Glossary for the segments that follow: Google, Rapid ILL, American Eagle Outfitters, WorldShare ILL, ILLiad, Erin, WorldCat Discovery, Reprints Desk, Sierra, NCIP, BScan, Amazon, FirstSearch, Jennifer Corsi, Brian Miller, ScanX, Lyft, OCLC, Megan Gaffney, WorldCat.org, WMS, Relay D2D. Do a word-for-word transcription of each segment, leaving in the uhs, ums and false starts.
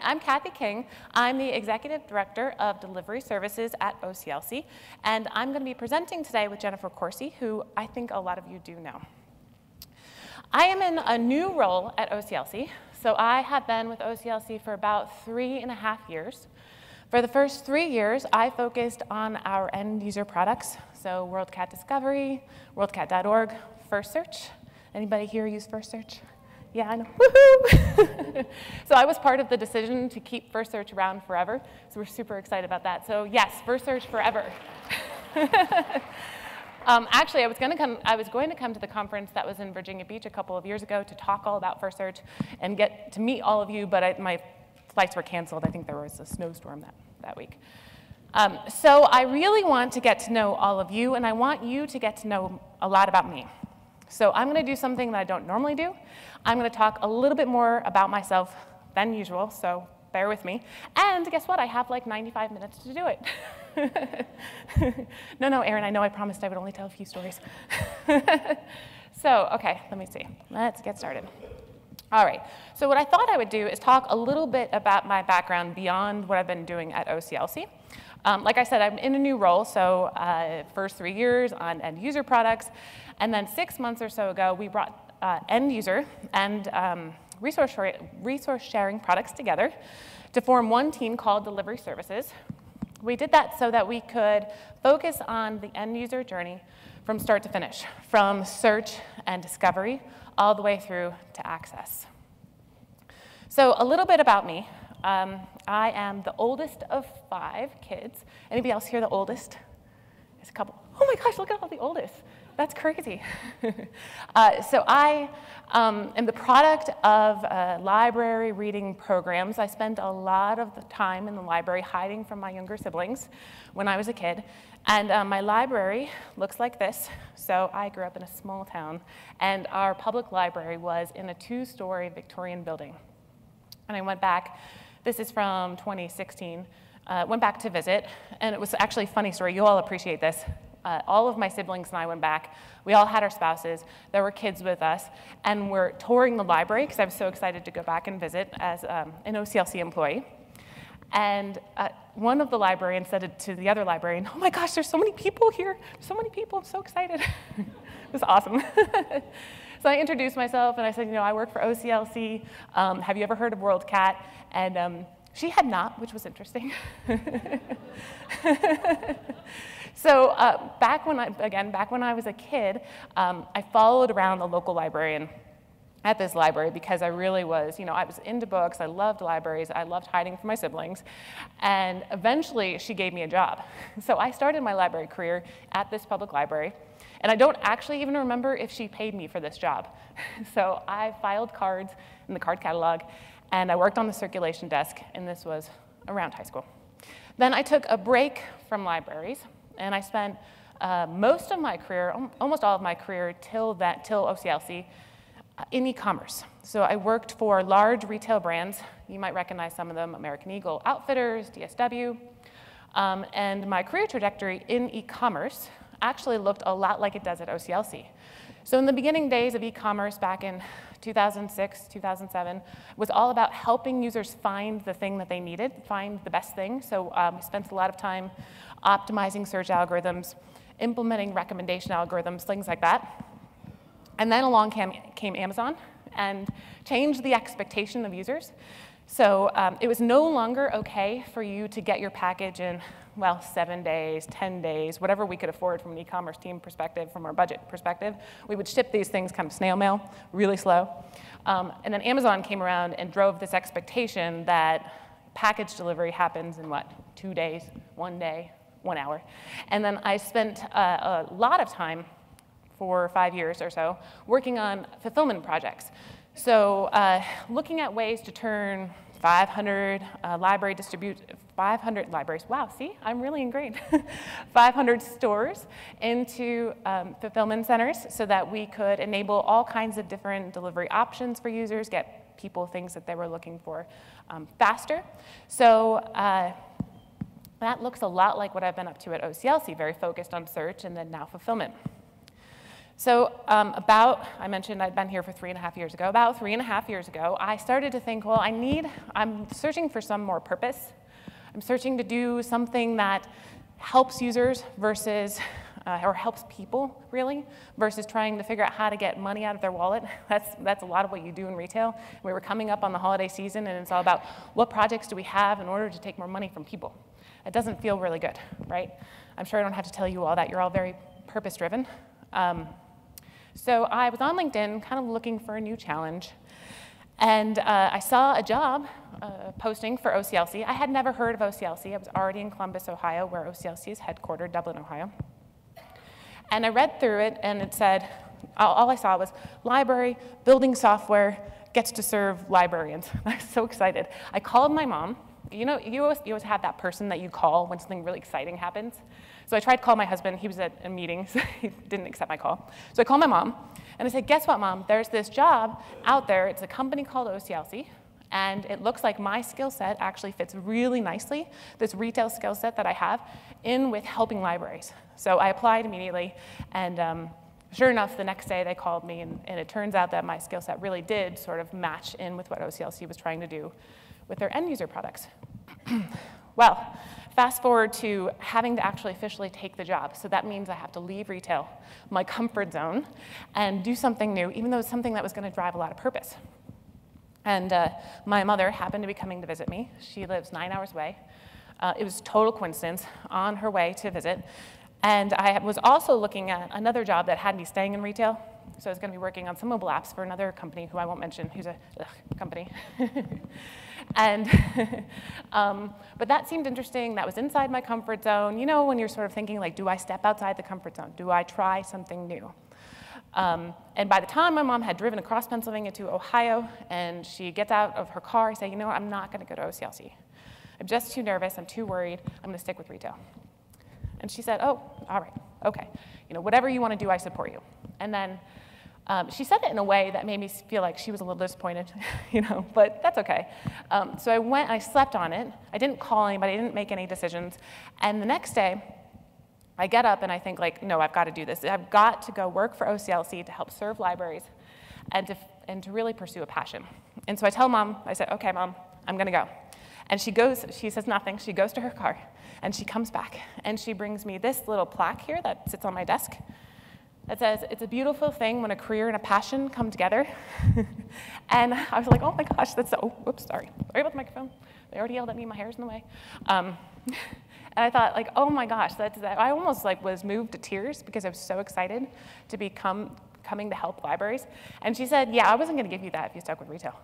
I'm Cathy King. I'm the Executive Director of Delivery Services at O C L C, and I'm going to be presenting today with Jennifer Corsi, who I think a lot of you do know. I am in a new role at O C L C, so I have been with O C L C for about three and a half years. For the first three years, I focused on our end-user products, so WorldCat Discovery, WorldCat dot org, FirstSearch. Anybody here use FirstSearch? Yeah, I know. Woohoo! So I was part of the decision to keep FirstSearch around forever, so we're super excited about that. So yes, FirstSearch forever. um, actually, I was going to come. I was going to come to the conference that was in Virginia Beach a couple of years ago to talk all about FirstSearch and get to meet all of you, but I, my flights were canceled. I think there was a snowstorm that that week. Um, so I really want to get to know all of you, and I want you to get to know a lot about me. So I'm going to do something that I don't normally do. I'm going to talk a little bit more about myself than usual, so bear with me. And guess what? I have like ninety-five minutes to do it. No, no, Erin, I know I promised I would only tell a few stories. So, okay, let me see. Let's get started. All right, so what I thought I would do is talk a little bit about my background beyond what I've been doing at O C L C. Um, like I said, I'm in a new role, so uh, first three years on end user products, and then six months or so ago, we brought uh, end user and um, resource, resource sharing products together to form one team called Delivery Services. We did that so that we could focus on the end user journey from start to finish, from search and discovery all the way through to access. So a little bit about me. Um, I am the oldest of five kids. Anybody else here the oldest? There's a couple. Oh my gosh, look at all the oldest. That's crazy. uh, so I um, am the product of uh, library reading programs. I spent a lot of the time in the library hiding from my younger siblings when I was a kid. And uh, my library looks like this. So I grew up in a small town, and our public library was in a two-story Victorian building. And I went back. This is from twenty sixteen. Uh, went back to visit, and it was actually a funny story. You all appreciate this. Uh, all of my siblings and I went back. We all had our spouses. There were kids with us, and we're touring the library because I was so excited to go back and visit as um, an O C L C employee. And uh, one of the librarians said to the other librarian, "Oh my gosh, there's so many people here! So many people! I'm so excited!" It was awesome. So I introduced myself and I said, "You know, I work for O C L C. Um, have you ever heard of WorldCat?" And um, she had not, which was interesting. So uh, back when I, again, back when I was a kid, um, I followed around the local librarian at this library because I really was, you know, I was into books, I loved libraries, I loved hiding from my siblings, and eventually she gave me a job. So I started my library career at this public library, and I don't actually even remember if she paid me for this job. So I filed cards in the card catalog, and I worked on the circulation desk, and this was around high school. Then I took a break from libraries, and I spent uh, most of my career, almost all of my career, till that, till O C L C, uh, in e-commerce. So I worked for large retail brands. You might recognize some of them: American Eagle Outfitters, D S W. Um, and my career trajectory in e-commerce actually looked a lot like it does at O C L C. So in the beginning days of e-commerce back in two thousand six, two thousand seven, was all about helping users find the thing that they needed, find the best thing. So um, we spent a lot of time optimizing search algorithms, implementing recommendation algorithms, things like that. And then along came, came Amazon and changed the expectation of users. So um, it was no longer okay for you to get your package in, well, seven days, ten days, whatever we could afford from an e-commerce team perspective, from our budget perspective. We would ship these things kind of snail mail, really slow. Um, and then Amazon came around and drove this expectation that package delivery happens in, what, two days, one day, one hour. And then I spent uh, a lot of time, for five years or so, working on fulfillment projects. So uh, looking at ways to turn five hundred uh, library distribute, five hundred libraries, wow, see, I'm really in grade, five hundred stores into um, fulfillment centers so that we could enable all kinds of different delivery options for users, get people things that they were looking for um, faster. So uh, that looks a lot like what I've been up to at O C L C, very focused on search and then now fulfillment. So um, about, I mentioned I'd been here for three and a half years ago. About three and a half years ago, I started to think, well, I need, I'm searching for some more purpose. I'm searching to do something that helps users versus, uh, or helps people, really, versus trying to figure out how to get money out of their wallet. That's, that's a lot of what you do in retail. We were coming up on the holiday season, and it's all about what projects do we have in order to take more money from people. It doesn't feel really good, right? I'm sure I don't have to tell you all that. You're all very purpose-driven. Um, So I was on LinkedIn, kind of looking for a new challenge, and uh, I saw a job uh, posting for O C L C. I had never heard of O C L C. I was already in Columbus, Ohio, where O C L C is headquartered, Dublin, Ohio. And I read through it, and it said, all, all I saw was library, building software, gets to serve librarians. I was so excited. I called my mom. You know, you always, you always have that person that you call when something really exciting happens. So I tried to call my husband. He was at a meeting, so he didn't accept my call. So I called my mom, and I said, guess what, Mom? There's this job out there. It's a company called O C L C, and it looks like my skill set actually fits really nicely, this retail skill set that I have, in with helping libraries. So I applied immediately, and um, sure enough, the next day they called me, and, and it turns out that my skill set really did sort of match in with what O C L C was trying to do with their end user products. Well, fast forward to having to actually officially take the job. So that means I have to leave retail, my comfort zone, and do something new, even though it's something that was going to drive a lot of purpose. And uh, my mother happened to be coming to visit me. She lives nine hours away. Uh, it was total coincidence, on her way to visit. And I was also looking at another job that had me staying in retail. So I was going to be working on some mobile apps for another company who I won't mention, who's a ugh, company. And, um, but that seemed interesting. That was inside my comfort zone. You know, when you're sort of thinking, like, do I step outside the comfort zone? Do I try something new? Um, and by the time my mom had driven across Pennsylvania to Ohio, and she gets out of her car, I say, you know what, I'm not going to go to O C L C. I'm just too nervous. I'm too worried. I'm going to stick with retail. And she said, oh, all right, okay. You know, whatever you want to do, I support you. And then um, she said it in a way that made me feel like she was a little disappointed, you know, but that's okay. Um, so I went and I slept on it. I didn't call anybody, I didn't make any decisions. And the next day, I get up and I think, like, no, I've got to do this. I've got to go work for O C L C to help serve libraries and to, and to really pursue a passion. And so I tell Mom, I said, okay, Mom, I'm going to go. And she goes, she says nothing, she goes to her car, and she comes back, and she brings me this little plaque here that sits on my desk that says, it's a beautiful thing when a career and a passion come together. And I was like, oh my gosh, that's, oh, whoops, sorry. Sorry about the microphone. They already yelled at me, my hair's in the way. Um, and I thought, like, oh my gosh, that's, that, I almost like was moved to tears because I was so excited to be come, coming to help libraries. And she said, yeah, I wasn't gonna give you that if you stuck with retail.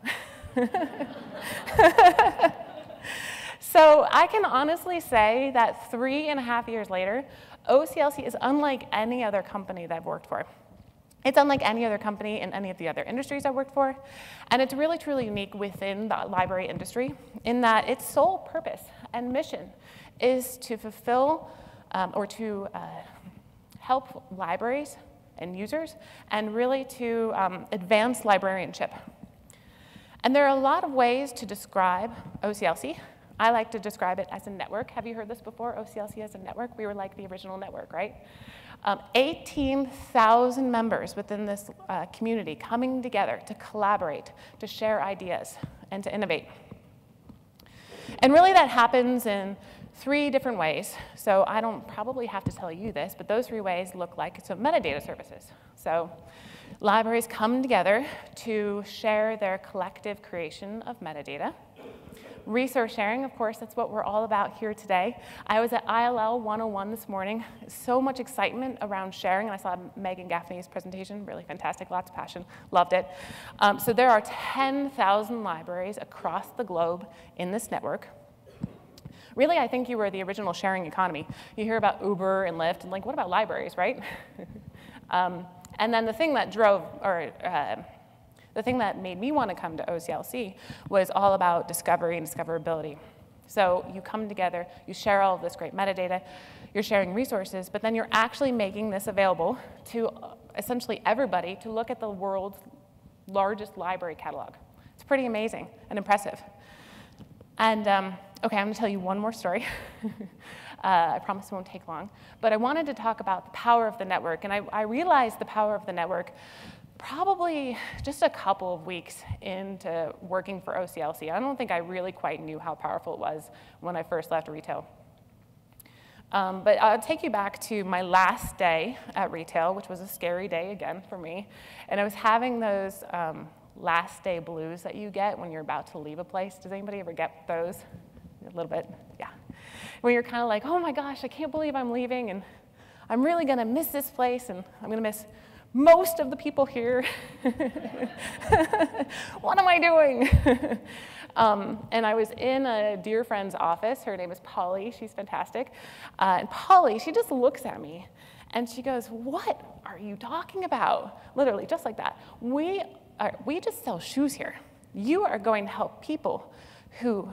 So I can honestly say that three and a half years later, O C L C is unlike any other company that I've worked for. It's unlike any other company in any of the other industries I've worked for. And it's really, truly unique within the library industry in that its sole purpose and mission is to fulfill um, or to uh, help libraries and users and really to um, advance librarianship. And there are a lot of ways to describe O C L C. I like to describe it as a network. Have you heard this before? O C L C as a network? We were like the original network, right? Um, eighteen thousand members within this uh, community coming together to collaborate, to share ideas, and to innovate. And really that happens in three different ways. So I don't probably have to tell you this, but those three ways look like so metadata services. So libraries come together to share their collective creation of metadata. Resource sharing, of course, that's what we're all about here today. I was at I L L one oh one this morning. So much excitement around sharing, and I saw Megan Gaffney's presentation, really fantastic, lots of passion, loved it. Um, so there are ten thousand libraries across the globe in this network. Really, I think you were the original sharing economy. You hear about Uber and Lyft, and like, what about libraries, right? um, and then the thing that drove, or, uh, The thing that made me want to come to O C L C was all about discovery and discoverability. So you come together, you share all of this great metadata, you're sharing resources, but then you're actually making this available to essentially everybody to look at the world's largest library catalog. It's pretty amazing and impressive. And um, okay, I'm gonna tell you one more story. Uh, I promise it won't take long. But I wanted to talk about the power of the network. And I, I realized the power of the network probably just a couple of weeks into working for O C L C. I don't think I really quite knew how powerful it was when I first left retail. Um, but I'll take you back to my last day at retail, which was a scary day again for me. And I was having those um, last day blues that you get when you're about to leave a place. Does anybody ever get those? A little bit, yeah. When you're kind of like, oh my gosh, I can't believe I'm leaving, and I'm really gonna miss this place, and I'm gonna miss most of the people here. What am I doing? um, and I was in a dear friend's office. Her name is Polly. She's fantastic. Uh, and Polly, she just looks at me, and she goes, what are you talking about? Literally, just like that. We, are, we just sell shoes here. You are going to help people who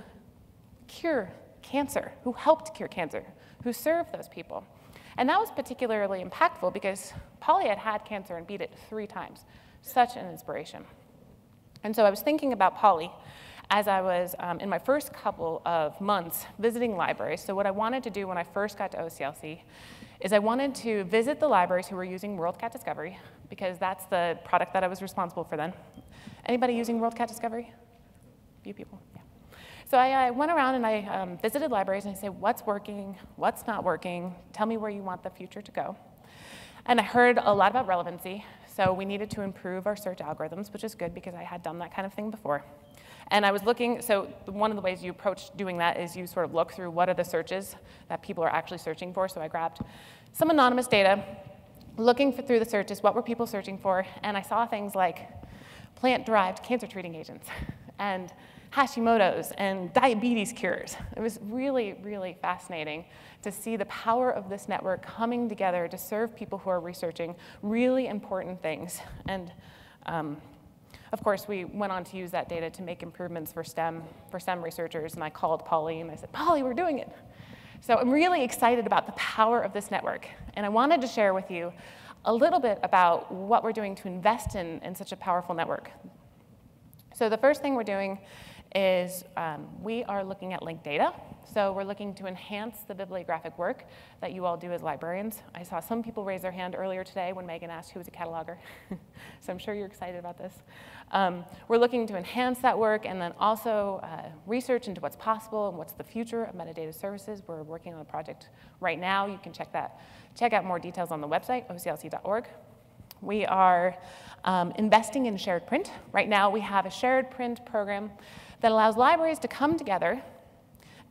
cure cancer, who helped cure cancer, who serve those people. And that was particularly impactful because Polly had had cancer and beat it three times. Such an inspiration. And so I was thinking about Polly as I was um, in my first couple of months visiting libraries. So what I wanted to do when I first got to O C L C is I wanted to visit the libraries who were using WorldCat Discovery, because that's the product that I was responsible for then. Anybody using WorldCat Discovery? A few people. So I, I went around and I um, visited libraries and I said, what's working, what's not working, tell me where you want the future to go. And I heard a lot about relevancy, so we needed to improve our search algorithms, which is good because I had done that kind of thing before. And I was looking, so one of the ways you approach doing that is you sort of look through what are the searches that people are actually searching for, so I grabbed some anonymous data, looking for, through the searches, what were people searching for, and I saw things like plant-derived cancer treating agents, and Hashimoto's and diabetes cures. It was really, really fascinating to see the power of this network coming together to serve people who are researching really important things. And um, of course, we went on to use that data to make improvements for STEM, for STEM researchers. And I called Polly and I said, Polly, we're doing it. So I'm really excited about the power of this network. And I wanted to share with you a little bit about what we're doing to invest in, in such a powerful network. So the first thing we're doing is um, we are looking at linked data. So we're looking to enhance the bibliographic work that you all do as librarians. I saw some people raise their hand earlier today when Megan asked who was a cataloger. So I'm sure you're excited about this. Um, we're looking to enhance that work and then also uh, research into what's possible and what's the future of metadata services. We're working on a project right now. You can check that. Check out more details on the website, O C L C dot org. We are um, investing in shared print. Right now we have a shared print program that allows libraries to come together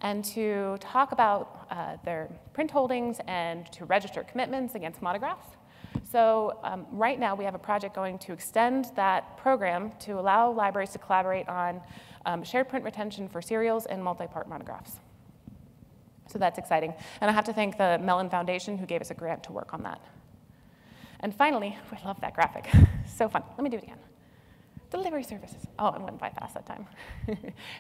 and to talk about uh, their print holdings and to register commitments against monographs. So um, right now we have a project going to extend that program to allow libraries to collaborate on um, shared print retention for serials and multi-part monographs. So that's exciting. And I have to thank the Mellon Foundation who gave us a grant to work on that. And finally, I love that graphic. So fun. Let me do it again. Delivery services. Oh, I went by fast that time.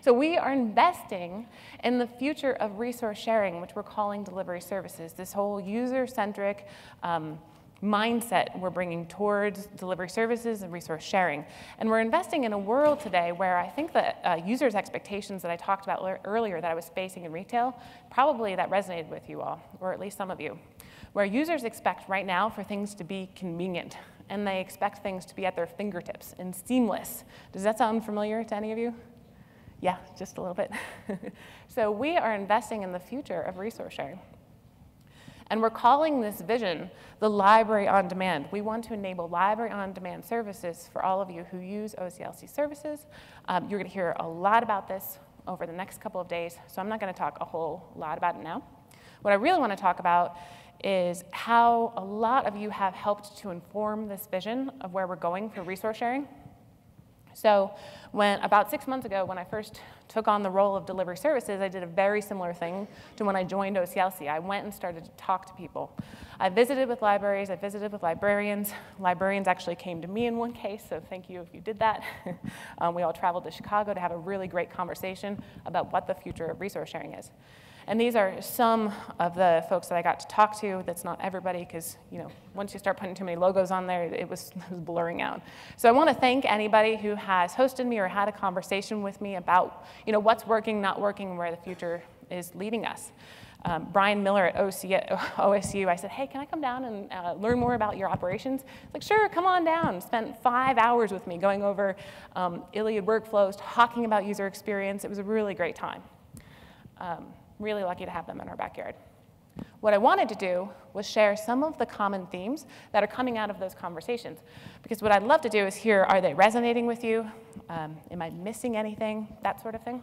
So we are investing in the future of resource sharing, which we're calling delivery services. This whole user-centric um, mindset we're bringing towards delivery services and resource sharing. And we're investing in a world today where I think that uh, users' expectations that I talked about earlier that I was facing in retail, probably that resonated with you all, or at least some of you, where users expect right now for things to be convenient, and they expect things to be at their fingertips and seamless. Does that sound familiar to any of you? Yeah, just a little bit. So we are investing in the future of resource sharing. And we're calling this vision the Library on Demand. We want to enable Library on Demand services for all of you who use O C L C services. Um, you're gonna hear a lot about this over the next couple of days, so I'm not gonna talk a whole lot about it now. What I really wanna talk about is how a lot of you have helped to inform this vision of where we're going for resource sharing. So when, about six months ago, when I first took on the role of delivery services, I did a very similar thing to when I joined O C L C. I went and started to talk to people. I visited with libraries, I visited with librarians. Librarians actually came to me in one case, so thank you if you did that. um, we all traveled to Chicago to have a really great conversation about what the future of resource sharing is. And these are some of the folks that I got to talk to. That's not everybody, because you know, once you start putting too many logos on there, it was, it was blurring out. So I want to thank anybody who has hosted me or had a conversation with me about you know, what's working, not working, and where the future is leading us. Um, Brian Miller at O S U, I said, hey, can I come down and uh, learn more about your operations? He's like, sure, come on down. Spent five hours with me going over um, ILLiad workflows, talking about user experience. It was a really great time. Um, really lucky to have them in our backyard. What I wanted to do was share some of the common themes that are coming out of those conversations. Because what I'd love to do is hear, are they resonating with you? Um, am I missing anything? That sort of thing.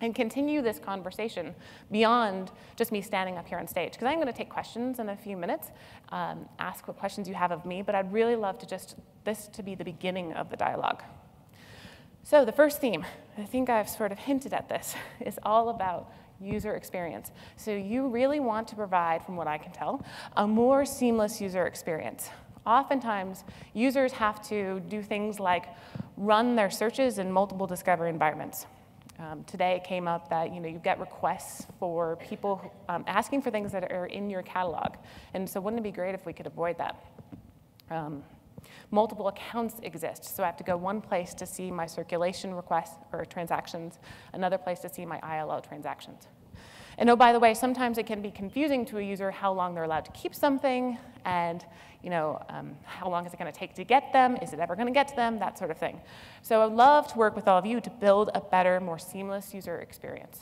And continue this conversation beyond just me standing up here on stage. Because I'm going to take questions in a few minutes, um, ask what questions you have of me, but I'd really love to just this to be the beginning of the dialogue. So the first theme, I think I've sort of hinted at this, is all about user experience. So you really want to provide, from what I can tell, a more seamless user experience. Oftentimes, users have to do things like run their searches in multiple Discover environments. Um, today it came up that you know, you get requests for people um, asking for things that are in your catalog. And so wouldn't it be great if we could avoid that? Um, Multiple accounts exist, so I have to go one place to see my circulation requests or transactions, another place to see my I L L transactions. And oh, by the way, sometimes it can be confusing to a user how long they're allowed to keep something and you know, um, how long is it going to take to get them, is it ever going to get to them, that sort of thing. So I'd love to work with all of you to build a better, more seamless user experience.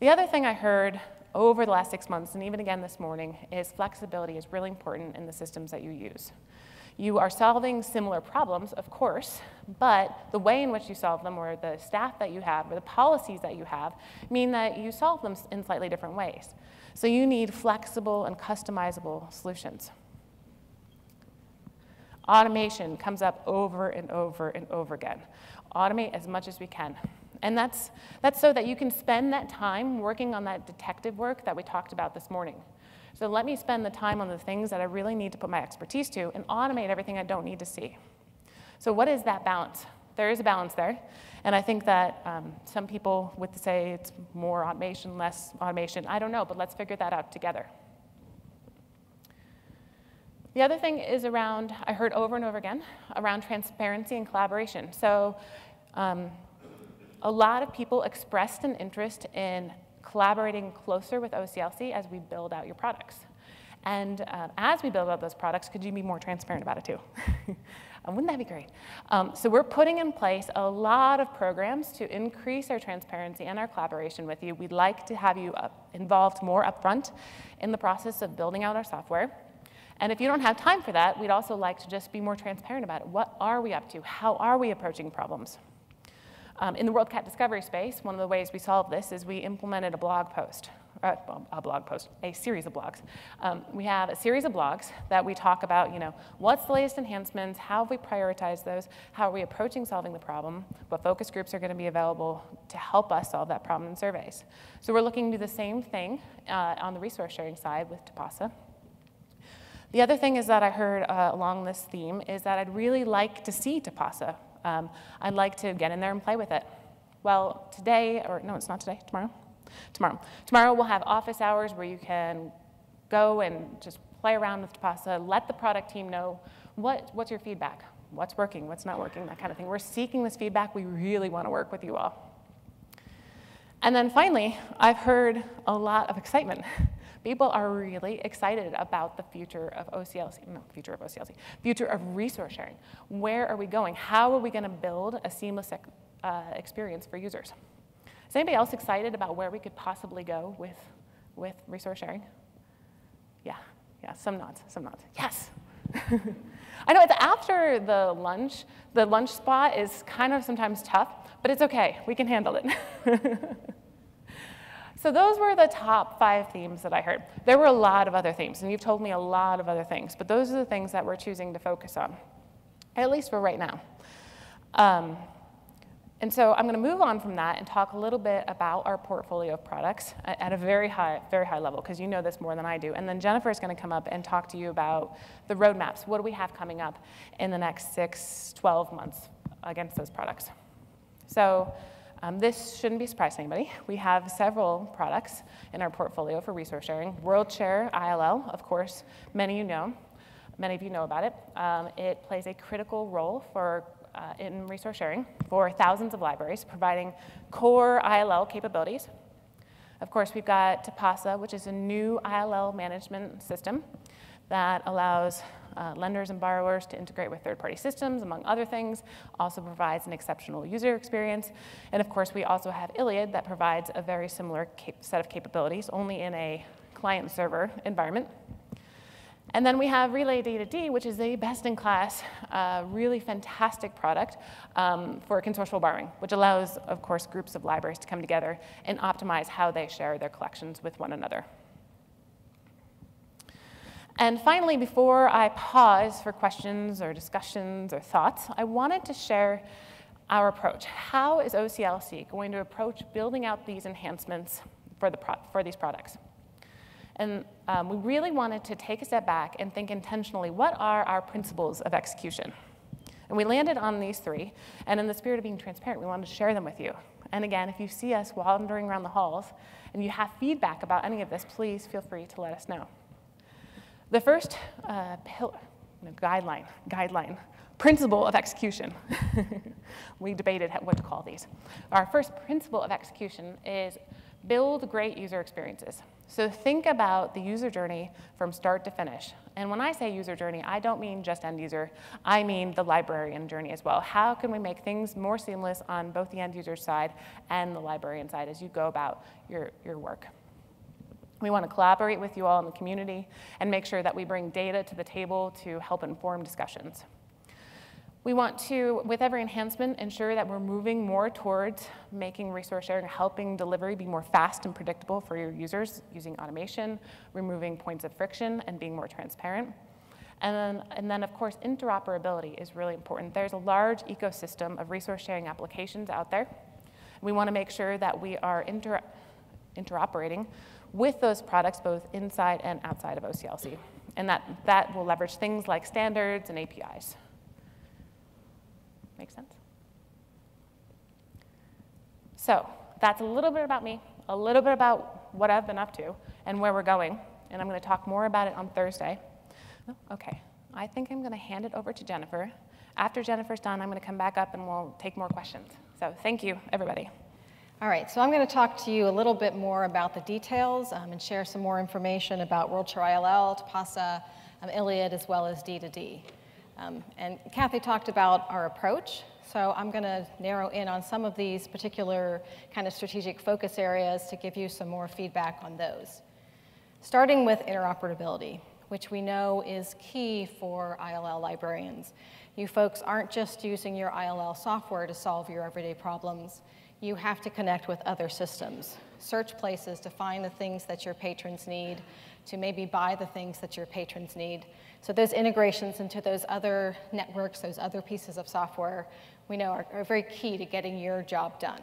The other thing I heard over the last six months, and even again this morning, is flexibility is really important in the systems that you use. You are solving similar problems, of course, but the way in which you solve them, or the staff that you have, or the policies that you have, mean that you solve them in slightly different ways. So you need flexible and customizable solutions. Automation comes up over and over and over again. Automate as much as we can. And that's, that's so that you can spend that time working on that detective work that we talked about this morning. So let me spend the time on the things that I really need to put my expertise to and automate everything I don't need to see. So what is that balance? There is a balance there. And I think that um, some people would say it's more automation, less automation. I don't know, but let's figure that out together. The other thing is around, I heard over and over again, around transparency and collaboration. So. Um, A lot of people expressed an interest in collaborating closer with O C L C as we build out your products. And uh, as we build out those products, could you be more transparent about it too? Wouldn't that be great? Um, so we're putting in place a lot of programs to increase our transparency and our collaboration with you. We'd like to have you up involved more upfront in the process of building out our software. And if you don't have time for that, we'd also like to just be more transparent about it. What are we up to? How are we approaching problems? Um, in the WorldCat Discovery space, one of the ways we solve this is we implemented a blog post, uh, a blog post, a series of blogs. Um, we have a series of blogs that we talk about, you know, what's the latest enhancements, how have we prioritized those, how are we approaching solving the problem, what focus groups are going to be available to help us solve that problem in surveys. So we're looking to do the same thing uh, on the resource sharing side with Tipasa. The other thing is that I heard uh, along this theme is that I'd really like to see Tipasa. Um, I'd like to get in there and play with it. Well, today, or no, it's not today, tomorrow? Tomorrow. Tomorrow we'll have office hours where you can go and just play around with Tipasa, let the product team know what, what's your feedback, what's working, what's not working, that kind of thing. We're seeking this feedback. We really want to work with you all. And then finally, I've heard a lot of excitement. People are really excited about the future of O C L C, no, future of O C L C, future of resource sharing. Where are we going? How are we going to build a seamless uh, experience for users? Is anybody else excited about where we could possibly go with, with resource sharing? Yeah, yeah, some nods, some nods. Yes. I know it's after the lunch. The lunch spot is kind of sometimes tough, but it's okay. We can handle it. So those were the top five themes that I heard. There were a lot of other themes, and you've told me a lot of other things, but those are the things that we're choosing to focus on, at least for right now. Um, and so I'm going to move on from that and talk a little bit about our portfolio of products at a very high, very high level, because you know this more than I do. And then Jennifer is going to come up and talk to you about the roadmaps. What do we have coming up in the next six, twelve months against those products? So. Um, this shouldn't be surprising to anybody. We have several products in our portfolio for resource sharing. WorldShare I L L, of course, many you know, many of you know about it. Um, it plays a critical role for uh, in resource sharing for thousands of libraries, providing core I L L capabilities. Of course, we've got Tipasa, which is a new I L L management system that allows uh, lenders and borrowers to integrate with third-party systems, among other things, also provides an exceptional user experience. And of course, we also have ILLiad that provides a very similar set of capabilities, only in a client-server environment. And then we have Relay D two D, which is a best-in-class, uh, really fantastic product um, for consortial borrowing, which allows, of course, groups of libraries to come together and optimize how they share their collections with one another. And finally, before I pause for questions or discussions or thoughts, I wanted to share our approach. How is O C L C going to approach building out these enhancements for, the pro for these products? And um, we really wanted to take a step back and think intentionally, what are our principles of execution? And we landed on these three, and in the spirit of being transparent, we wanted to share them with you. And again, if you see us wandering around the halls and you have feedback about any of this, please feel free to let us know. The first uh, pillar, no, guideline, guideline, principle of execution. We debated what to call these. Our first principle of execution is build great user experiences. So think about the user journey from start to finish. And when I say user journey, I don't mean just end user. I mean the librarian journey as well. How can we make things more seamless on both the end user side and the librarian side as you go about your, your work? We want to collaborate with you all in the community and make sure that we bring data to the table to help inform discussions. We want to, with every enhancement, ensure that we're moving more towards making resource sharing, helping delivery be more fast and predictable for your users using automation, removing points of friction, and being more transparent. And then, and then, of course, interoperability is really important. There's a large ecosystem of resource sharing applications out there. We want to make sure that we are inter interoperating with those products both inside and outside of O C L C. And that, that will leverage things like standards and A P Is. Make sense? So that's a little bit about me, a little bit about what I've been up to and where we're going, and I'm going to talk more about it on Thursday. Okay, I think I'm going to hand it over to Jennifer. After Jennifer's done, I'm going to come back up and we'll take more questions. So thank you, everybody. All right, so I'm going to talk to you a little bit more about the details um, and share some more information about WorldShare I L L, Tipasa, um, ILLiad, as well as D two D. Um, and Cathy talked about our approach, so I'm going to narrow in on some of these particular kind of strategic focus areas to give you some more feedback on those. Starting with interoperability, which we know is key for I L L librarians. You folks aren't just using your I L L software to solve your everyday problems. You have to connect with other systems. Search places to find the things that your patrons need, to maybe buy the things that your patrons need. So those integrations into those other networks, those other pieces of software, we know are, are very key to getting your job done.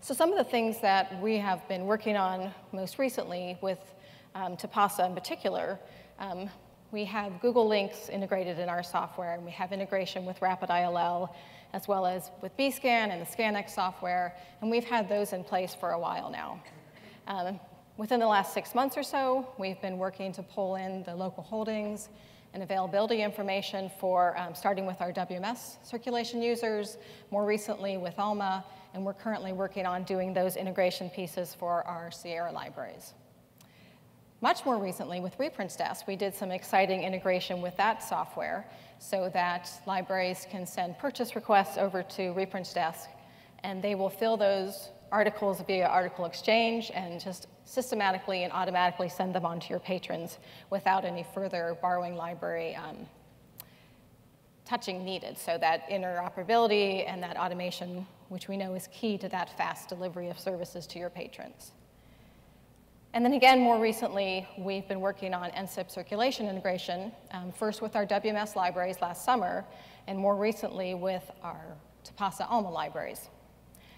So some of the things that we have been working on most recently with um, Tipasa in particular, um, we have Google links integrated in our software, and we have integration with Rapid I L L, as well as with BScan and the ScanX software, and we've had those in place for a while now. Um, Within the last six months or so, we've been working to pull in the local holdings and availability information for um, starting with our W M S circulation users, more recently with Alma, and we're currently working on doing those integration pieces for our Sierra libraries. Much more recently with Reprints Desk, we did some exciting integration with that software so that libraries can send purchase requests over to Reprints Desk, and they will fill those articles via article exchange and just systematically and automatically send them on to your patrons without any further borrowing library um, touching needed. So that interoperability and that automation, which we know is key to that fast delivery of services to your patrons. And then again, more recently, we've been working on N C I P circulation integration, um, first with our W M S libraries last summer, and more recently with our Tipasa Alma libraries.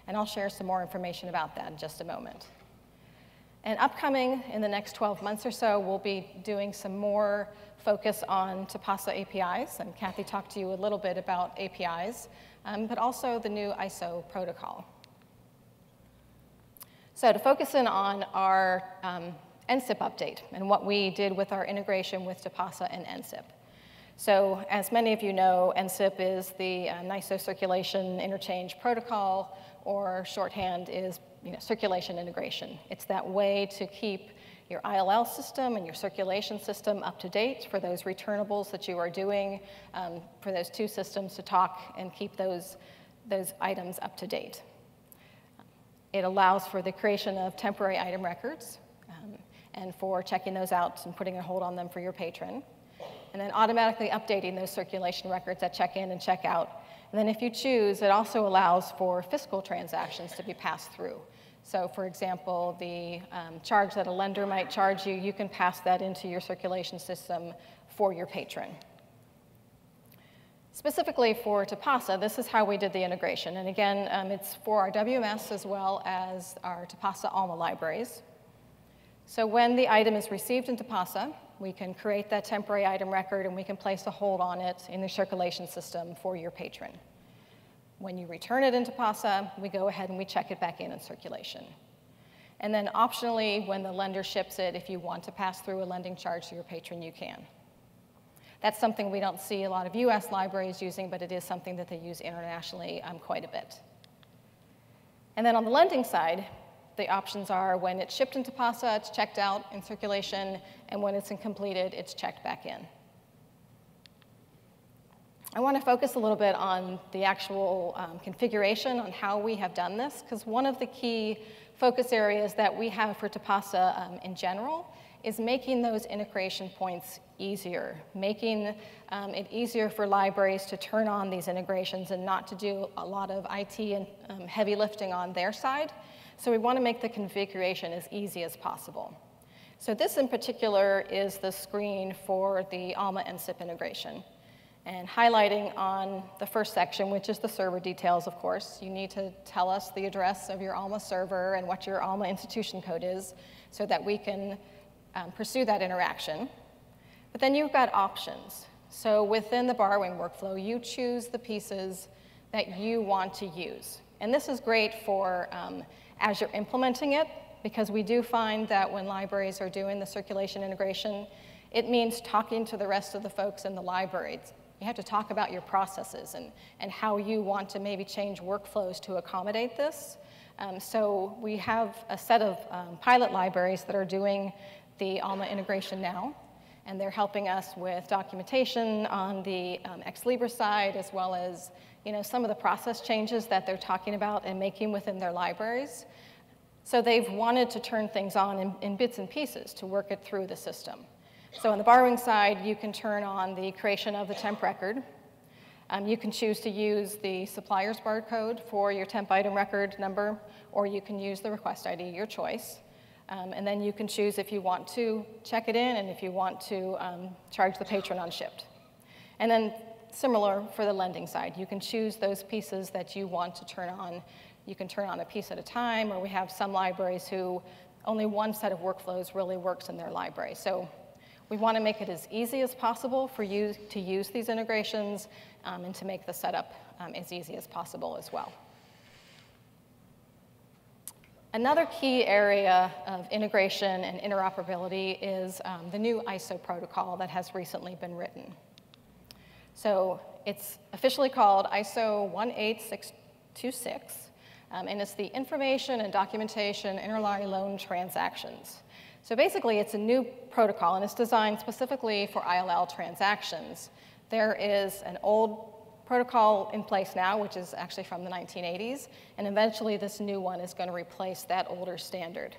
And I'll share some more information about that in just a moment. And upcoming in the next twelve months or so, we'll be doing some more focus on Tipasa A P Is, and Cathy talked to you a little bit about A P Is, um, but also the new I S O protocol. So to focus in on our um, N C I P update and what we did with our integration with Tipasa and N C I P. So as many of you know, N C I P is the uh, NISO circulation interchange protocol, or shorthand is you know, circulation integration. It's that way to keep your I L L system and your circulation system up to date for those returnables that you are doing, um, for those two systems to talk and keep those, those items up to date. It allows for the creation of temporary item records um, and for checking those out and putting a hold on them for your patron, and then automatically updating those circulation records at check-in and check-out. And then if you choose, it also allows for fiscal transactions to be passed through. So for example, the um, charge that a lender might charge you, you can pass that into your circulation system for your patron. Specifically for Tipasa, this is how we did the integration. And again, um, it's for our W M S as well as our Tipasa Alma libraries. So when the item is received in Tipasa, we can create that temporary item record and we can place a hold on it in the circulation system for your patron. When you return it into Tipasa, we go ahead and we check it back in in circulation. And then optionally, when the lender ships it, if you want to pass through a lending charge to your patron, you can. That's something we don't see a lot of U S libraries using, but it is something that they use internationally um, quite a bit. And then on the lending side, the options are when it's shipped into Tipasa, it's checked out in circulation, and when it's completed, it's checked back in. I want to focus a little bit on the actual um, configuration on how we have done this, because one of the key focus areas that we have for Tipasa um, in general is making those integration points easier, making um, it easier for libraries to turn on these integrations and not to do a lot of I T and um, heavy lifting on their side. So we want to make the configuration as easy as possible. So this in particular is the screen for the Alma N C I P integration. And highlighting on the first section, which is the server details, of course, you need to tell us the address of your Alma server and what your Alma institution code is so that we can um, pursue that interaction. But then you've got options. So within the borrowing workflow, you choose the pieces that you want to use. And this is great for um, as you're implementing it, because we do find that when libraries are doing the circulation integration, it means talking to the rest of the folks in the libraries. You have to talk about your processes and, and how you want to maybe change workflows to accommodate this. Um, so we have a set of um, pilot libraries that are doing the Alma integration now, and they're helping us with documentation on the um, Ex Libris side, as well as you know, some of the process changes that they're talking about and making within their libraries. So they've wanted to turn things on in, in bits and pieces to work it through the system. So on the borrowing side, you can turn on the creation of the temp record. Um, you can choose to use the supplier's barcode for your temp item record number, or you can use the request I D, your choice. Um, and then you can choose if you want to check it in and if you want to um, charge the patron on shipped. And then similar for the lending side. You can choose those pieces that you want to turn on. You can turn on a piece at a time, or we have some libraries who only one set of workflows really works in their library. So we want to make it as easy as possible for you to use these integrations um, and to make the setup um, as easy as possible as well. Another key area of integration and interoperability is um, the new I S O protocol that has recently been written. So it's officially called I S O one eight six two six, um, and it's the Information and Documentation Interline Loan Transactions. So basically, it's a new protocol, and it's designed specifically for I L L transactions. There is an old protocol in place now, which is actually from the nineteen eighties, and eventually this new one is going to replace that older standard.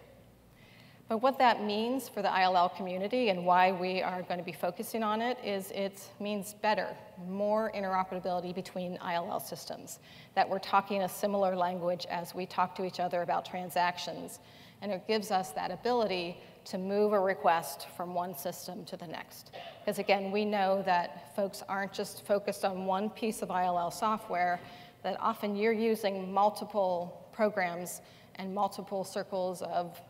But what that means for the I L L community and why we are going to be focusing on it is it means better, more interoperability between I L L systems, that we're talking a similar language as we talk to each other about transactions, and it gives us that ability to move a request from one system to the next. Because again, we know that folks aren't just focused on one piece of I L L software, that often you're using multiple programs and multiple circles of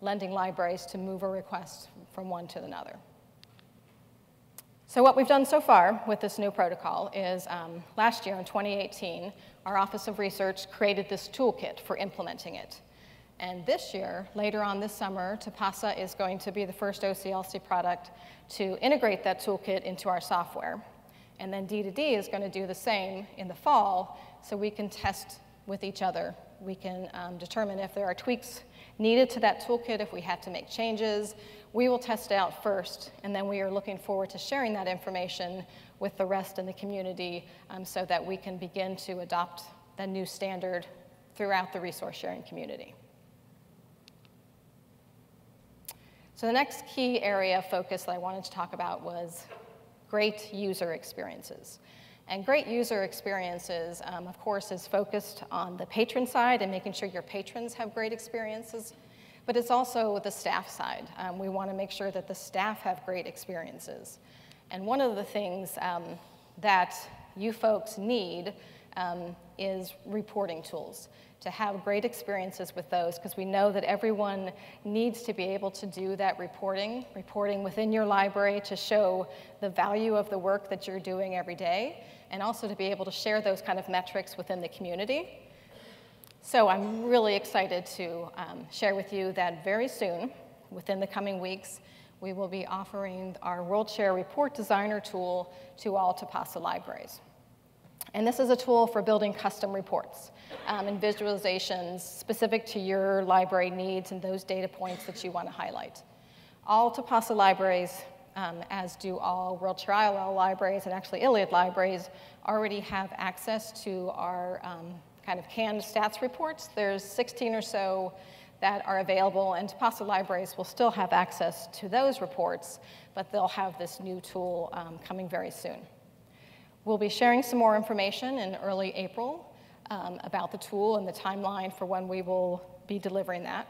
lending libraries to move a request from one to another. So what we've done so far with this new protocol is um, last year in twenty eighteen, our Office of Research created this toolkit for implementing it. And this year, later on this summer, Tipasa is going to be the first O C L C product to integrate that toolkit into our software. And then D two D is going to do the same in the fall, so we can test with each other. We can um, determine if there are tweaks needed to that toolkit, if we have to make changes. We will test it out first, and then we are looking forward to sharing that information with the rest in the community um, so that we can begin to adopt the new standard throughout the resource sharing community. So the next key area of focus that I wanted to talk about was great user experiences. And great user experiences, um, of course, is focused on the patron side and making sure your patrons have great experiences, but it's also the staff side. Um, we want to make sure that the staff have great experiences. And one of the things um, that you folks need um, is reporting tools, to have great experiences with those, because we know that everyone needs to be able to do that reporting, reporting within your library to show the value of the work that you're doing every day, and also to be able to share those kind of metrics within the community. So I'm really excited to um, share with you that very soon, within the coming weeks, we will be offering our WorldShare Report Designer tool to all Tipasa libraries. And this is a tool for building custom reports um, and visualizations specific to your library needs and those data points that you want to highlight. All Tipasa libraries, um, as do all WorldShare I L L libraries and actually ILLiad libraries, already have access to our um, kind of canned stats reports. There's sixteen or so that are available, and Tipasa libraries will still have access to those reports, but they'll have this new tool um, coming very soon. We'll be sharing some more information in early April um, about the tool and the timeline for when we will be delivering that.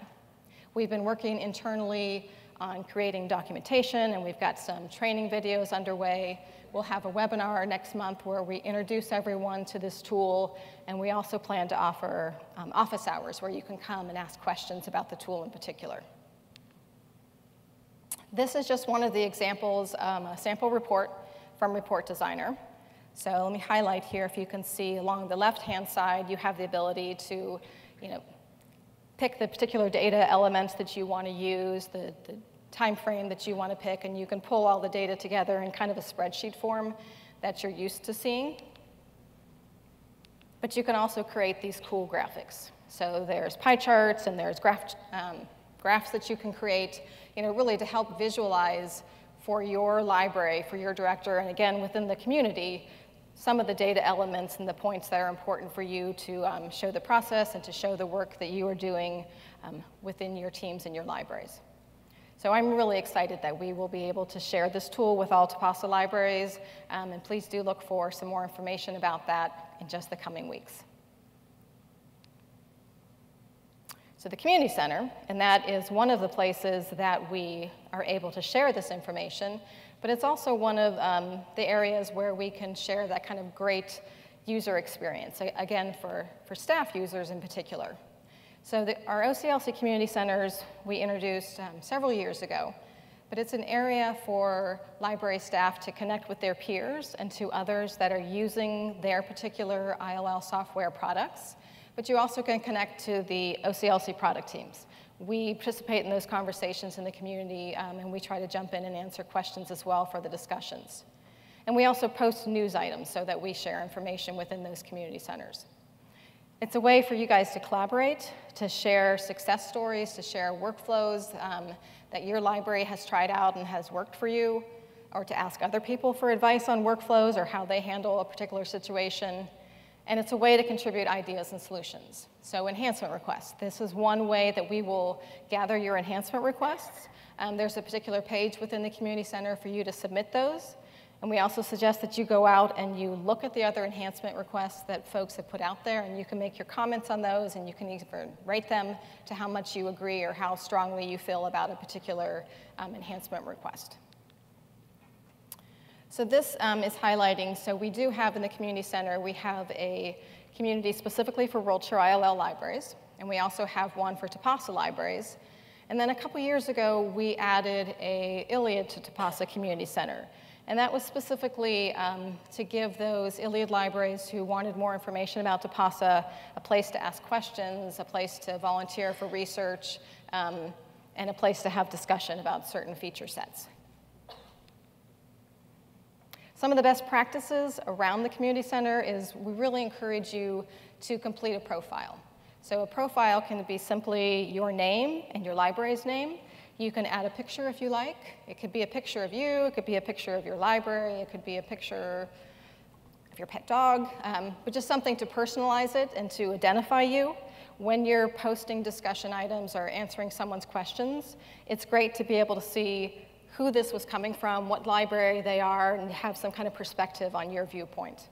We've been working internally on creating documentation, and we've got some training videos underway. We'll have a webinar next month where we introduce everyone to this tool, and we also plan to offer um, office hours where you can come and ask questions about the tool in particular. This is just one of the examples, um, a sample report from Report Designer. So let me highlight here, if you can see along the left-hand side, you have the ability to, you know, pick the particular data elements that you want to use, the, the time frame that you want to pick, and you can pull all the data together in kind of a spreadsheet form that you're used to seeing. But you can also create these cool graphics. So there's pie charts and there's graph, um, graphs that you can create, you know, really to help visualize for your library, for your director, and again, within the community, some of the data elements and the points that are important for you to um, show the process and to show the work that you are doing um, within your teams and your libraries. So I'm really excited that we will be able to share this tool with all Tipasa libraries, um, and please do look for some more information about that in just the coming weeks. So the community center, and that is one of the places that we are able to share this information, but it's also one of um, the areas where we can share that kind of great user experience, again, for, for staff users in particular. So the, our O C L C community centers we introduced um, several years ago, but it's an area for library staff to connect with their peers and to others that are using their particular I L L software products. But you also can connect to the O C L C product teams. We participate in those conversations in the community, um, and we try to jump in and answer questions as well for the discussions. And we also post news items so that we share information within those community centers. It's a way for you guys to collaborate, to share success stories, to share workflows um, that your library has tried out and has worked for you, or to ask other people for advice on workflows or how they handle a particular situation. And it's a way to contribute ideas and solutions. So enhancement requests. This is one way that we will gather your enhancement requests. Um, there's a particular page within the community center for you to submit those. And we also suggest that you go out and you look at the other enhancement requests that folks have put out there, and you can make your comments on those, and you can either rate them to how much you agree or how strongly you feel about a particular um, enhancement request. So this um, is highlighting, so we do have in the community center, we have a community specifically for WorldShare I L L libraries, and we also have one for Tipasa libraries. And then a couple years ago, we added a ILLiad to Tipasa community center. And that was specifically um, to give those ILLiad libraries who wanted more information about Tipasa a place to ask questions, a place to volunteer for research, um, and a place to have discussion about certain feature sets. Some of the best practices around the community center is we really encourage you to complete a profile. So a profile can be simply your name and your library's name. You can add a picture if you like. It could be a picture of you, it could be a picture of your library, it could be a picture of your pet dog, um, but just something to personalize it and to identify you. When you're posting discussion items or answering someone's questions, it's great to be able to see who this was coming from, what library they are, and have some kind of perspective on your viewpoint.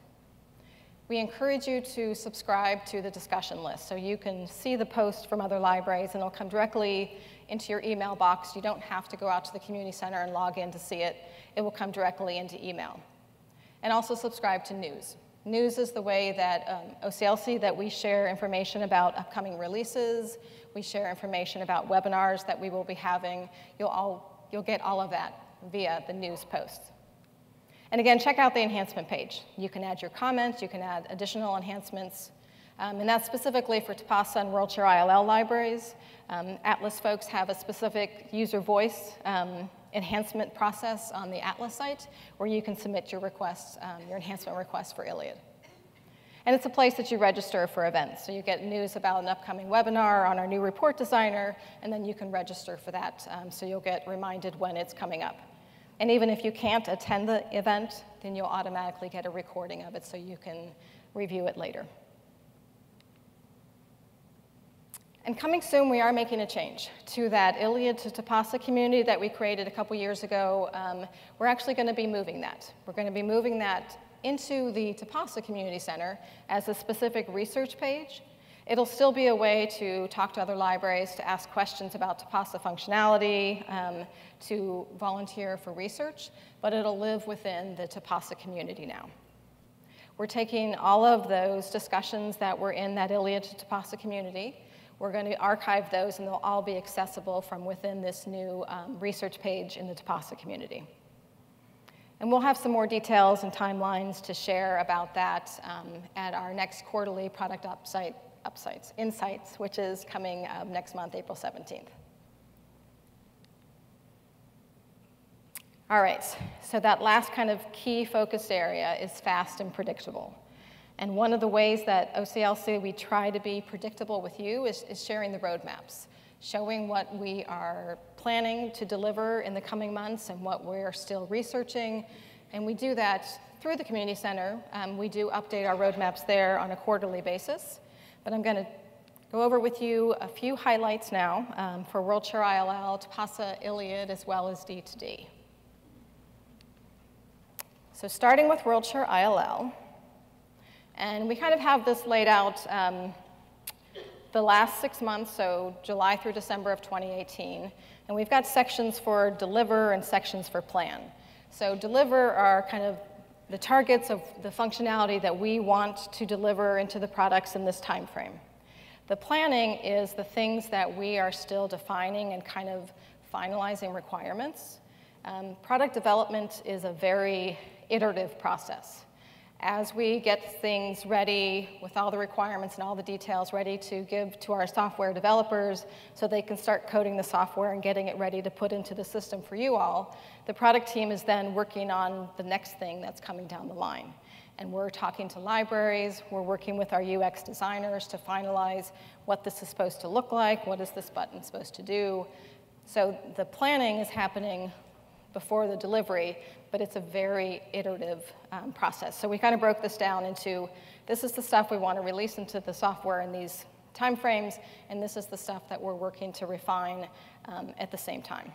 We encourage you to subscribe to the discussion list so you can see the posts from other libraries and it'll come directly into your email box. You don't have to go out to the community center and log in to see it. It will come directly into email. And also subscribe to news. News is the way that um, O C L C, that we share information about upcoming releases. We share information about webinars that we will be having. You'll, all, you'll get all of that via the news posts. And again, check out the enhancement page. You can add your comments, you can add additional enhancements, um, and that's specifically for Tipasa and WorldShare I L L libraries. Um, Atlas folks have a specific user voice um, enhancement process on the Atlas site where you can submit your requests, um, your enhancement requests for ILLiad. And it's a place that you register for events. So you get news about an upcoming webinar on our new report designer, and then you can register for that, um, so you'll get reminded when it's coming up. And even if you can't attend the event, then you'll automatically get a recording of it so you can review it later. And coming soon, we are making a change to that ILLiad to Tipasa community that we created a couple years ago. Um, we're actually going to be moving that. We're going to be moving that into the Tipasa Community Center as a specific research page. It'll still be a way to talk to other libraries, to ask questions about Tipasa functionality, um, to volunteer for research, but it'll live within the Tipasa community now. We're taking all of those discussions that were in that ILLiad to Tipasa community. We're going to archive those, and they'll all be accessible from within this new um, research page in the Tipasa community. And we'll have some more details and timelines to share about that um, at our next quarterly product upsite, upsites, insights, which is coming um, next month, April seventeenth. All right, so that last kind of key focus area is fast and predictable. And one of the ways that O C L C, we try to be predictable with you is, is sharing the roadmaps, showing what we are planning to deliver in the coming months and what we're still researching. And we do that through the community center. Um, we do update our roadmaps there on a quarterly basis. But I'm going to go over with you a few highlights now um, for WorldShare I L L, Tipasa, ILLiad, as well as D two D. So starting with WorldShare I L L, and we kind of have this laid out um, the last six months, so July through December of twenty eighteen. And we've got sections for deliver and sections for plan. So deliver are kind of the targets of the functionality that we want to deliver into the products in this time frame. The planning is the things that we are still defining and kind of finalizing requirements. Um, product development is a very iterative process. As we get things ready with all the requirements and all the details ready to give to our software developers so they can start coding the software and getting it ready to put into the system for you all, the product team is then working on the next thing that's coming down the line. And we're talking to libraries, we're working with our U X designers to finalize what this is supposed to look like, what is this button supposed to do. So the planning is happening before the delivery, but it's a very iterative um, process. So we kind of broke this down into, this is the stuff we want to release into the software in these timeframes, and this is the stuff that we're working to refine um, at the same time.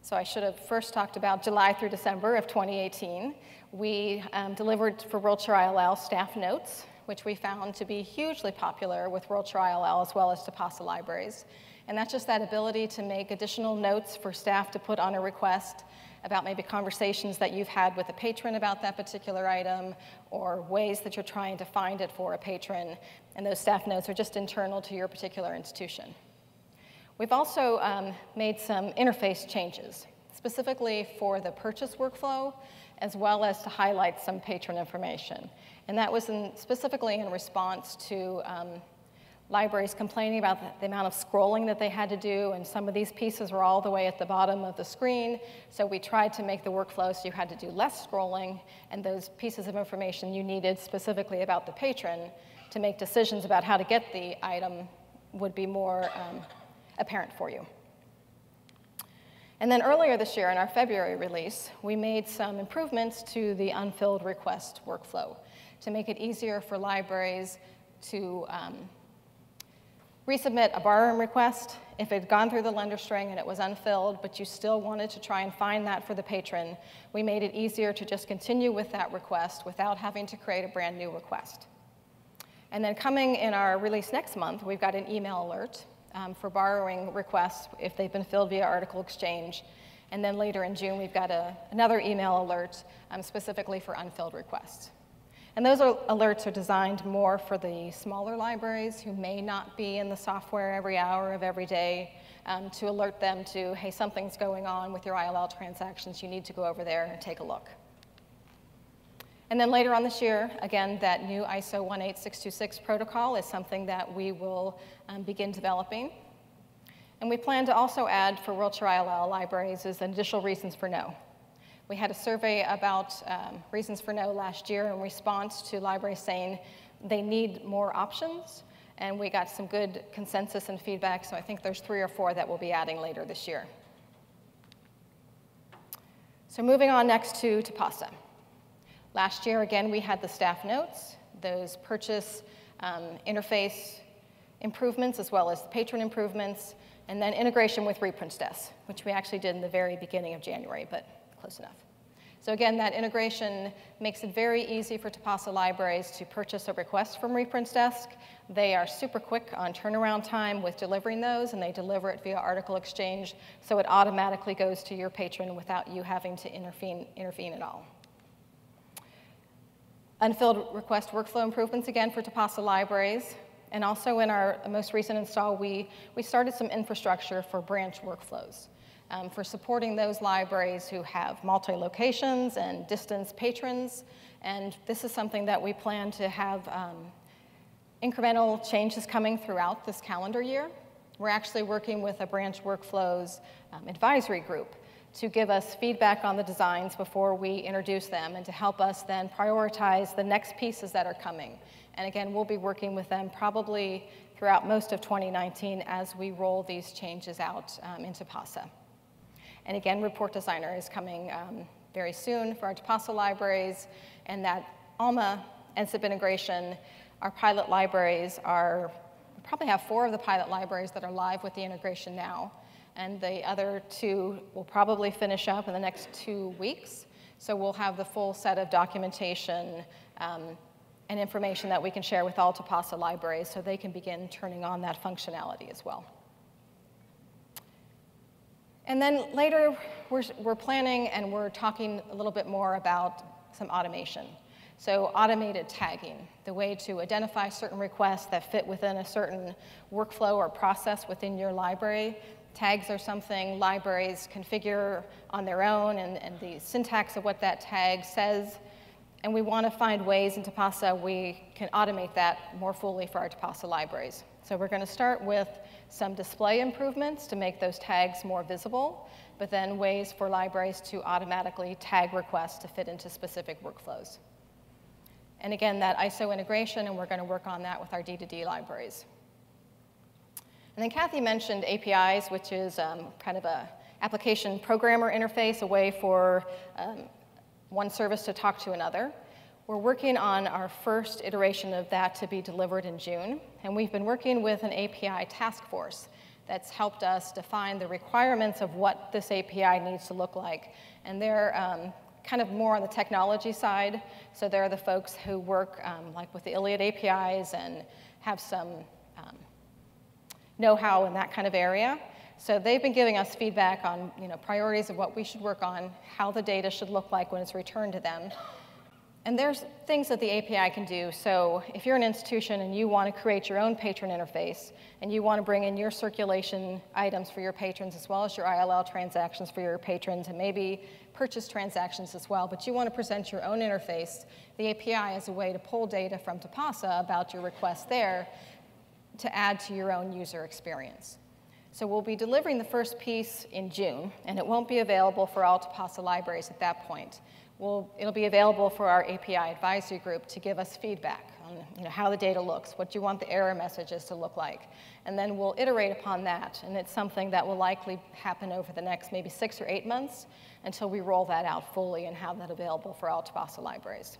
So I should have first talked about July through December of twenty eighteen. We um, delivered for WorldShare I L L staff notes, which we found to be hugely popular with WorldShare I L L as well as Tipasa libraries. And that's just that ability to make additional notes for staff to put on a request about maybe conversations that you've had with a patron about that particular item, or ways that you're trying to find it for a patron. And those staff notes are just internal to your particular institution. We've also um, made some interface changes, specifically for the purchase workflow, as well as to highlight some patron information. And that was in, specifically in response to um, libraries complaining about the, the amount of scrolling that they had to do, and some of these pieces were all the way at the bottom of the screen, so we tried to make the workflow so you had to do less scrolling, and those pieces of information you needed specifically about the patron to make decisions about how to get the item would be more um, apparent for you. And then earlier this year, in our February release, we made some improvements to the unfilled request workflow to make it easier for libraries to um, resubmit a borrowing request if it had gone through the lender string and it was unfilled, but you still wanted to try and find that for the patron. We made it easier to just continue with that request without having to create a brand new request. And then coming in our release next month, we've got an email alert um, for borrowing requests if they've been filled via article exchange. And then later in June, we've got a, another email alert um, specifically for unfilled requests. And those are, alerts are designed more for the smaller libraries who may not be in the software every hour of every day, um, to alert them to, hey, something's going on with your I L L transactions. You need to go over there and take a look. And then later on this year, again, that new I S O one eight six two six protocol is something that we will um, begin developing. And we plan to also add for WorldShare I L L libraries is additional reasons for no. We had a survey about um, reasons for no last year in response to libraries saying they need more options, and we got some good consensus and feedback, so I think there's three or four that we'll be adding later this year. So moving on next to Tipasa. Last year, again, we had the staff notes, those purchase um, interface improvements as well as the patron improvements, and then integration with Reprints Desk, which we actually did in the very beginning of January, but close enough. So again, that integration makes it very easy for Tipasa libraries to purchase a request from Reprints Desk. They are super quick on turnaround time with delivering those, and they deliver it via article exchange, so it automatically goes to your patron without you having to intervene, intervene at all. Unfilled request workflow improvements again for Tipasa libraries. And also in our most recent install, we, we started some infrastructure for branch workflows. Um, for supporting those libraries who have multi-locations and distance patrons. And this is something that we plan to have um, incremental changes coming throughout this calendar year. We're actually working with a branch workflows um, advisory group to give us feedback on the designs before we introduce them and to help us then prioritize the next pieces that are coming. And again, we'll be working with them probably throughout most of twenty nineteen as we roll these changes out um, into Tipasa. And again, Report Designer is coming um, very soon for our Tipasa libraries, and that Alma N C I P integration, our pilot libraries are, we probably have four of the pilot libraries that are live with the integration now, and the other two will probably finish up in the next two weeks. So we'll have the full set of documentation um, and information that we can share with all Tipasa libraries so they can begin turning on that functionality as well. And then later, we're, we're planning and we're talking a little bit more about some automation. So automated tagging, the way to identify certain requests that fit within a certain workflow or process within your library. Tags are something libraries configure on their own, and, and the syntax of what that tag says. And we want to find ways in Tipasa we can automate that more fully for our Tipasa libraries. So we're going to start with some display improvements to make those tags more visible, but then ways for libraries to automatically tag requests to fit into specific workflows. And again, that I S O integration, and we're going to work on that with our D two D libraries. And then Cathy mentioned A P Is, which is um, kind of an application programmer interface, a way for um, one service to talk to another. We're working on our first iteration of that to be delivered in June, and we've been working with an A P I task force that's helped us define the requirements of what this A P I needs to look like. And they're um, kind of more on the technology side, so they're the folks who work um, like with the ILLiad A P Is and have some um, know-how in that kind of area. So they've been giving us feedback on you know, priorities of what we should work on, how the data should look like when it's returned to them. And there's things that the A P I can do. So if you're an institution and you want to create your own patron interface and you want to bring in your circulation items for your patrons as well as your I L L transactions for your patrons and maybe purchase transactions as well, but you want to present your own interface, the A P I is a way to pull data from Tipasa about your request there to add to your own user experience. So we'll be delivering the first piece in June, and it won't be available for all Tipasa libraries at that point. We'll, it'll be available for our A P I advisory group to give us feedback on you know, how the data looks, what do you want the error messages to look like, and then we'll iterate upon that, and it's something that will likely happen over the next maybe six or eight months until we roll that out fully and have that available for all Tipasa libraries.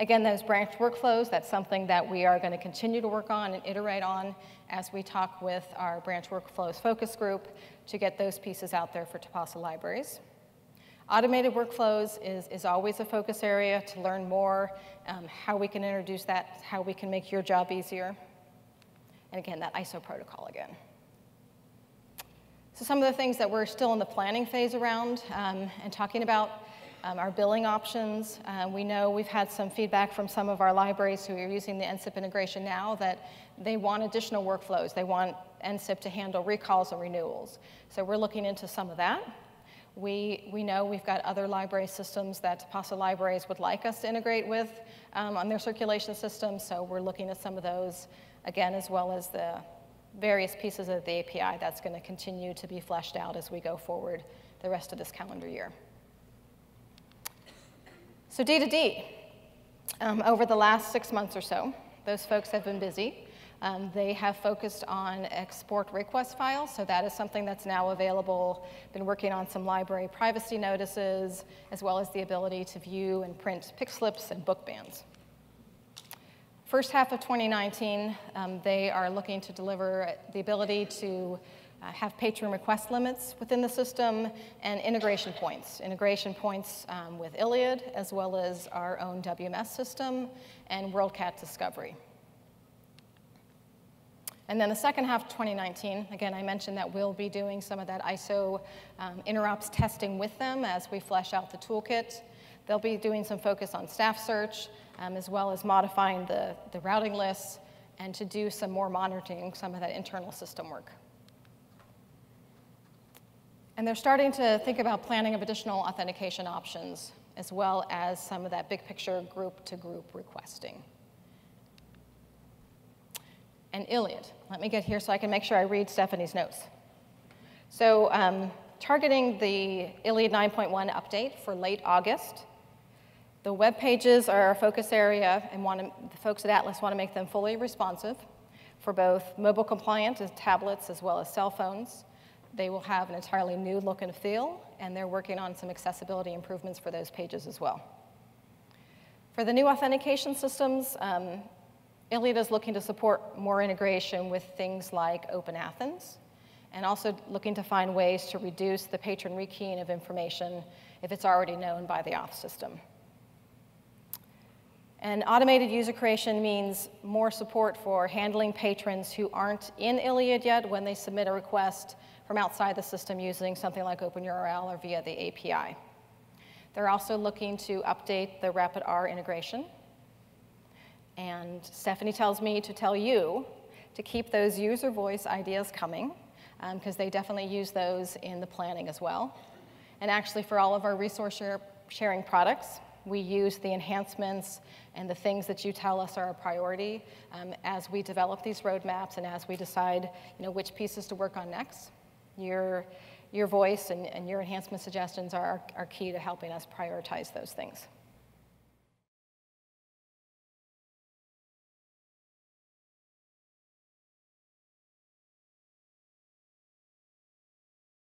Again, those branched workflows, that's something that we are going to continue to work on and iterate on as we talk with our branch workflows focus group to get those pieces out there for Tipasa libraries. Automated workflows is, is always a focus area to learn more, um, how we can introduce that, how we can make your job easier. And again, that I S O protocol again. So some of the things that we're still in the planning phase around um, and talking about, Um, our billing options. Uh, we know we've had some feedback from some of our libraries who are using the N C I P integration now that they want additional workflows. They want N C I P to handle recalls and renewals. So we're looking into some of that. We, we know we've got other library systems that Tipasa libraries would like us to integrate with um, on their circulation system, so we're looking at some of those, again, as well as the various pieces of the A P I that's going to continue to be fleshed out as we go forward the rest of this calendar year. So D two D, um, over the last six months or so, those folks have been busy. Um, they have focused on export request files, so that is something that's now available. Been working on some library privacy notices, as well as the ability to view and print pick slips and book bans. First half of twenty nineteen, um, they are looking to deliver the ability to Uh, have patron request limits within the system, and integration points. Integration points um, with ILLiad, as well as our own W M S system, and WorldCat Discovery. And then the second half of twenty nineteen, again, I mentioned that we'll be doing some of that I S O um, interops testing with them as we flesh out the toolkit. They'll be doing some focus on staff search, um, as well as modifying the, the routing lists, and to do some more monitoring, some of that internal system work. And they're starting to think about planning of additional authentication options, as well as some of that big picture group-to-group requesting. And ILLiad. Let me get here so I can make sure I read Stephanie's notes. So um, targeting the ILLiad nine point one update for late August. The web pages are our focus area, and want to, the folks at Atlas want to make them fully responsive for both mobile compliant as tablets as well as cell phones. They will have an entirely new look and feel, and they're working on some accessibility improvements for those pages as well. For the new authentication systems, um, ILLiad is looking to support more integration with things like Open Athens, and also looking to find ways to reduce the patron rekeying of information if it's already known by the auth system. And automated user creation means more support for handling patrons who aren't in ILLiad yet when they submit a request from outside the system using something like OpenURL or via the A P I. They're also looking to update the Rapid R integration. And Stephanie tells me to tell you to keep those user voice ideas coming, because um, they definitely use those in the planning as well. And actually, for all of our resource share sharing products, we use the enhancements and the things that you tell us are a priority um, as we develop these roadmaps and as we decide you know, which pieces to work on next. Your, your voice and, and your enhancement suggestions are, are key to helping us prioritize those things.